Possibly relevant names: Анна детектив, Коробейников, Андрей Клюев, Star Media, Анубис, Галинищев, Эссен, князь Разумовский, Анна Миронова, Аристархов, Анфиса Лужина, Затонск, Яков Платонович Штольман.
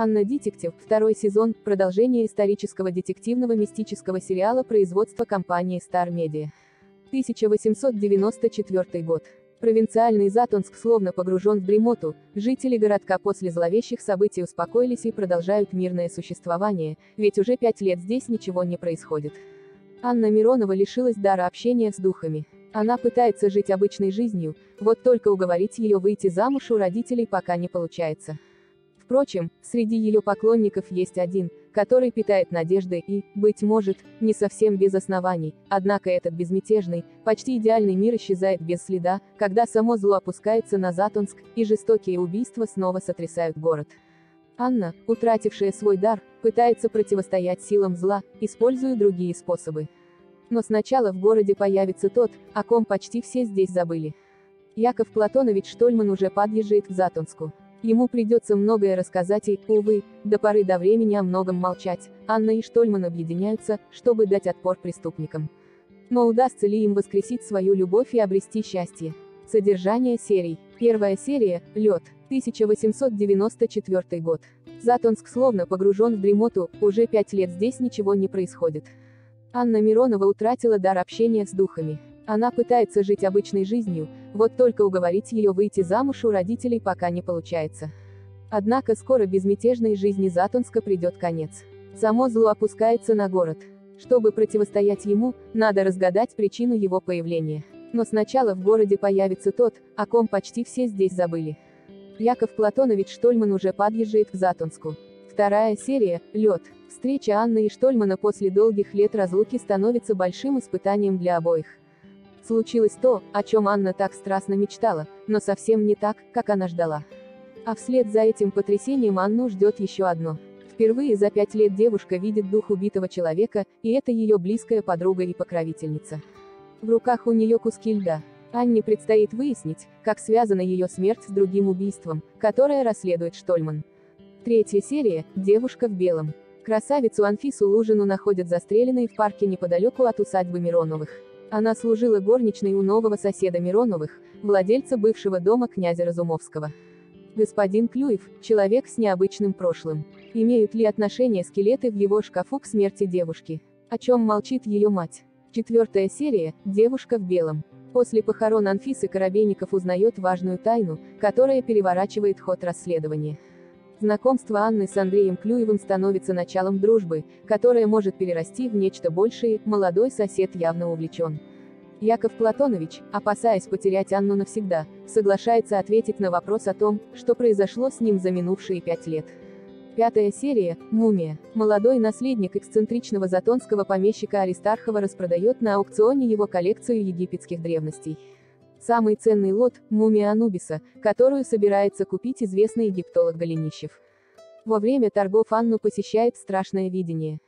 Анна детектив, второй сезон, продолжение исторического детективного мистического сериала производства компании Star Media. 1894 год. Провинциальный Затонск словно погружен в дремоту, жители городка после зловещих событий успокоились и продолжают мирное существование, ведь уже 5 лет здесь ничего не происходит. Анна Миронова лишилась дара общения с духами. Она пытается жить обычной жизнью, вот только уговорить ее выйти замуж у родителей пока не получается. Впрочем, среди ее поклонников есть один, который питает надежды и, быть может, не совсем без оснований, однако этот безмятежный, почти идеальный мир исчезает без следа, когда само зло опускается на Затонск, и жестокие убийства снова сотрясают город. Анна, утратившая свой дар, пытается противостоять силам зла, используя другие способы. Но сначала в городе появится тот, о ком почти все здесь забыли. Яков Платонович Штольман уже подъезжает к Затонску. Ему придется многое рассказать и, увы, до поры до времени о многом молчать. Анна и Штольман объединяются, чтобы дать отпор преступникам. Но удастся ли им воскресить свою любовь и обрести счастье? Содержание серий. Первая серия – «Лед», 1894 год. Затонск словно погружен в дремоту, уже 5 лет здесь ничего не происходит. Анна Миронова утратила дар общения с духами. Она пытается жить обычной жизнью, вот только уговорить ее выйти замуж у родителей пока не получается. Однако скоро безмятежной жизни Затонска придет конец. Само зло опускается на город. Чтобы противостоять ему, надо разгадать причину его появления. Но сначала в городе появится тот, о ком почти все здесь забыли. Яков Платонович Штольман уже подъезжает к Затонску. Вторая серия «Лед». Встреча Анны и Штольмана после долгих лет разлуки становится большим испытанием для обоих. Случилось то, о чем Анна так страстно мечтала, но совсем не так, как она ждала. А вслед за этим потрясением Анну ждет еще одно. Впервые за 5 лет девушка видит дух убитого человека, и это ее близкая подруга и покровительница. В руках у нее куски льда. Анне предстоит выяснить, как связана ее смерть с другим убийством, которое расследует Штольман. Третья серия «Девушка в белом». Красавицу Анфису Лужину находят застреленной в парке неподалеку от усадьбы Мироновых. Она служила горничной у нового соседа Мироновых, владельца бывшего дома князя Разумовского. Господин Клюев – человек с необычным прошлым. Имеют ли отношение скелеты в его шкафу к смерти девушки? О чем молчит ее мать? Четвертая серия «Девушка в белом». После похорон Анфисы Коробейников узнает важную тайну, которая переворачивает ход расследования. Знакомство Анны с Андреем Клюевым становится началом дружбы, которая может перерасти в нечто большее, молодой сосед явно увлечен. Яков Платонович, опасаясь потерять Анну навсегда, соглашается ответить на вопрос о том, что произошло с ним за минувшие 5 лет. Пятая серия «Мумия». Молодой наследник эксцентричного затонского помещика Аристархова распродает на аукционе его коллекцию египетских древностей. Самый ценный лот – мумия Анубиса, которую собирается купить известный египтолог Галинищев. Во время торгов Анну посещает страшное видение.